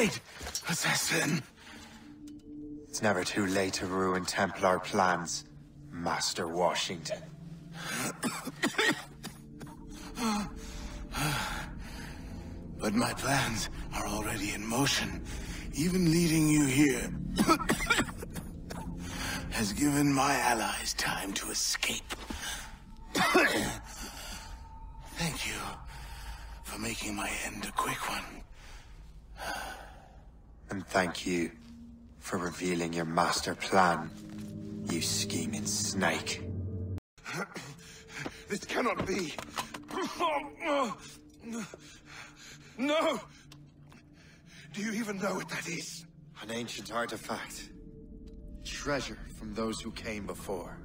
late, assassin. It's never too late to ruin Templar plans, Master Washington. But my plans are already in motion. Even leading you here has given my allies time to escape. Thank you for making my end a quick one. And thank you for revealing your master plan, you scheming snake. This cannot be. No! Do you even know what that is? An ancient artifact. Treasure from those who came before.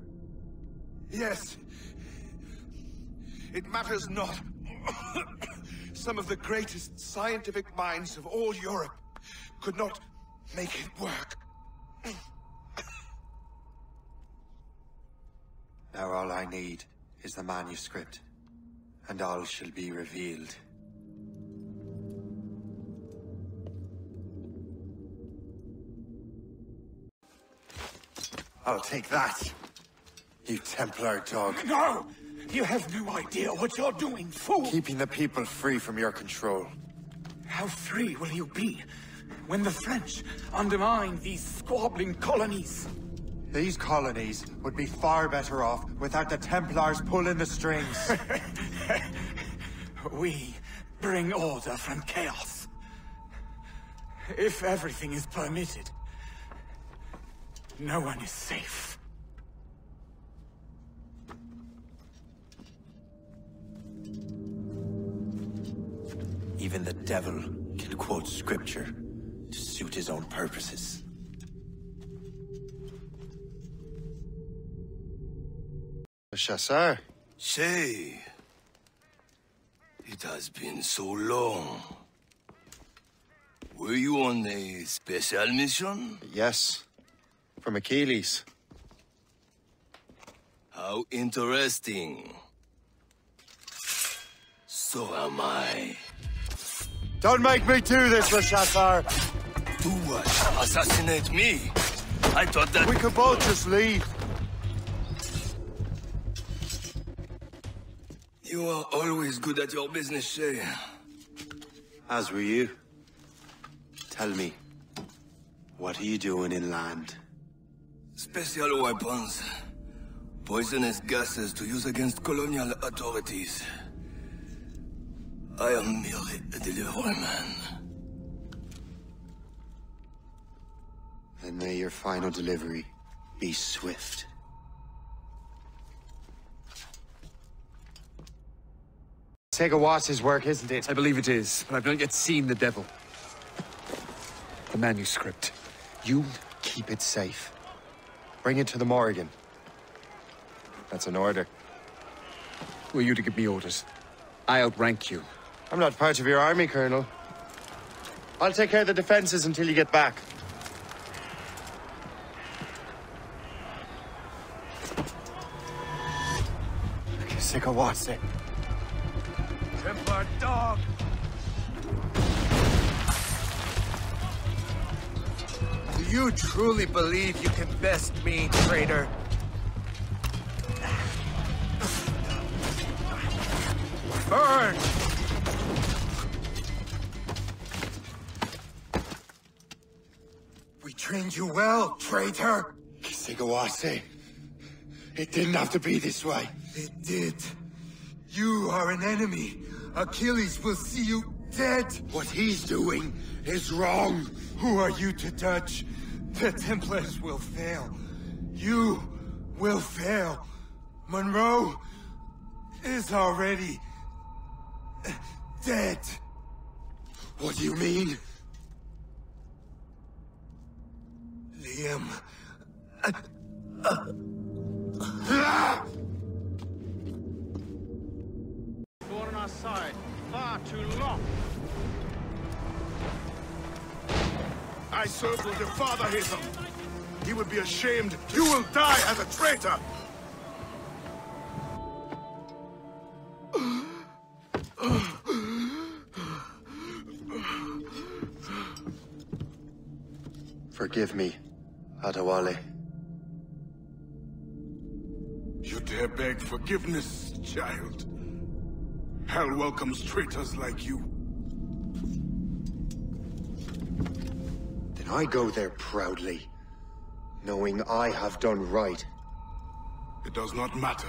Yes. It matters not. Some of the greatest scientific minds of all Europe could not make it work. Now all I need is the manuscript, and all shall be revealed. I'll take that, you Templar dog. No! You have no idea what you're doing, fool! Keeping the people free from your control. How free will you be when the French undermine these squabbling colonies? These colonies would be far better off without the Templars pulling the strings. We bring order from chaos. If everything is permitted, no one is safe. Even the devil can quote scripture to suit his own purposes. Le Chasseur. Shay. It has been so long. Were you on a special mission? Yes. From Achilles. How interesting. So am I. Don't make me do this, Le Chasseur! Do what? Assassinate me? I thought that... We could both just leave. You are always good at your business, Shay. As were you. Tell me, what are you doing inland? Special weapons. Poisonous gases to use against colonial authorities. I am merely a deliveryman. Then may your final delivery be swift. Segawas's work, isn't it? I believe it is, but I've not yet seen the devil. The manuscript. You keep it safe. Bring it to the Morrigan. That's an order. Who are you to give me orders? I outrank you. I'm not part of your army, Colonel. I'll take care of the defenses until you get back. Kesegowaase. Templar dog! Do you truly believe you can best me, traitor? Burn! We trained you well, traitor! Kesegowaase, it didn't have to be this way. It did. You are an enemy. Achilles will see you dead. What he's doing is wrong. Who are you to touch? The Templars will fail. You will fail. Monroe is already... dead! What do you mean? Liam... fought on our side far too long. I served with your father, Haytham. He would be ashamed. You will die as a traitor! Forgive me, Adéwalé. You dare beg forgiveness, child? Hell welcomes traitors like you. Then I go there proudly, knowing I have done right. It does not matter.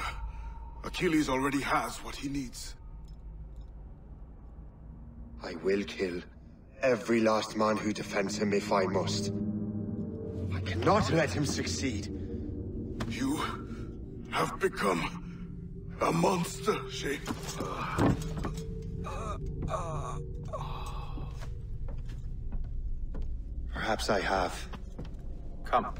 Achilles already has what he needs. I will kill every last man who defends him if I must. I cannot let him succeed. You have become a monster, Shay. Perhaps I have. Come.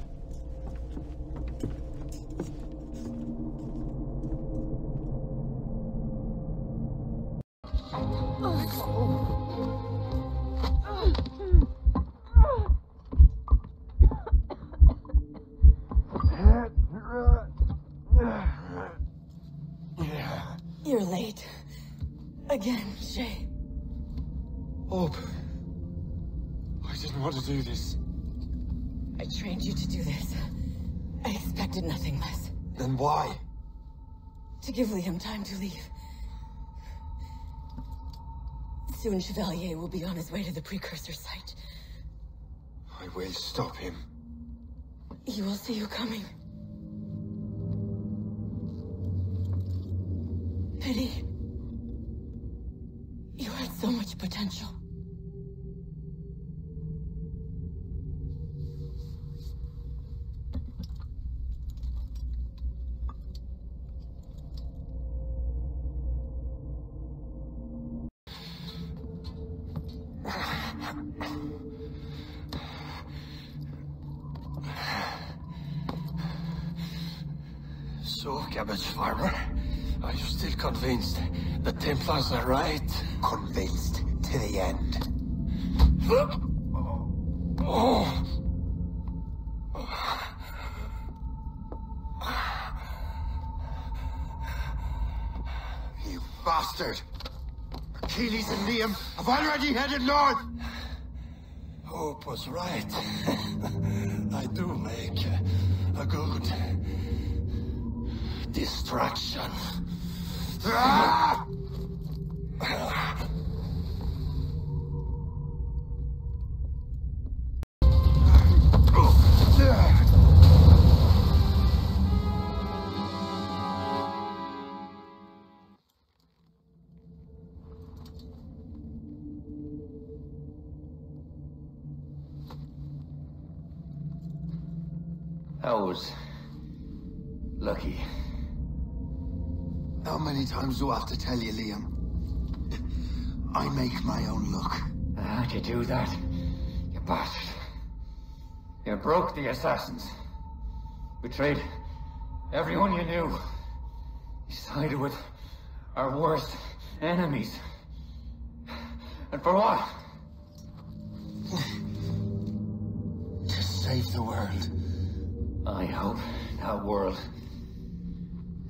You're late. Again, Shay. Hope. I didn't want to do this. I trained you to do this. I expected nothing less. Then why? To give Liam time to leave. Soon Chevalier will be on his way to the Precursor site. I will stop him. He will see you coming. Pity. You had so much potential. So, cabbage farmer, are you still convinced the Templars are right? Convinced to the end. Oh. You bastard! Achilles and Liam have already headed north! Hope was right. I do make a good distraction. I was lucky. How many times do I have to tell you, Liam? I make my own luck. How'd you do that, you bastard? You broke the assassins. Betrayed everyone you knew. You sided with our worst enemies. And for what? To save the world. I hope that world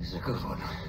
is a good one.